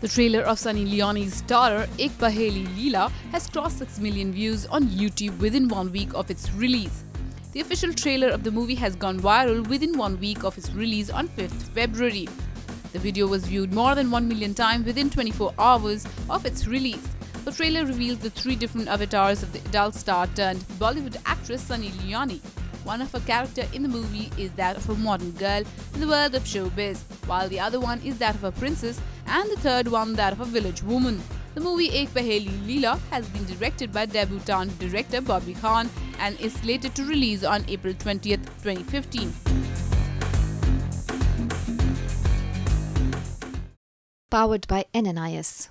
The trailer of Sunny Leone's daughter, Ek Paheli Leela, has crossed 6 million views on YouTube within 1 week of its release. The official trailer of the movie has gone viral within 1 week of its release on 5th February. The video was viewed more than 1 million times within 24 hours of its release. The trailer reveals the three different avatars of the adult star turned Bollywood actress Sunny Leone. One of her characters in the movie is that of a modern girl in the world of showbiz, while the other one is that of a princess and the third one that of a village woman. The movie Ek Paheli Leela has been directed by debutant director Bobby Khan and is slated to release on April 20th, 2015. Powered by NNIS.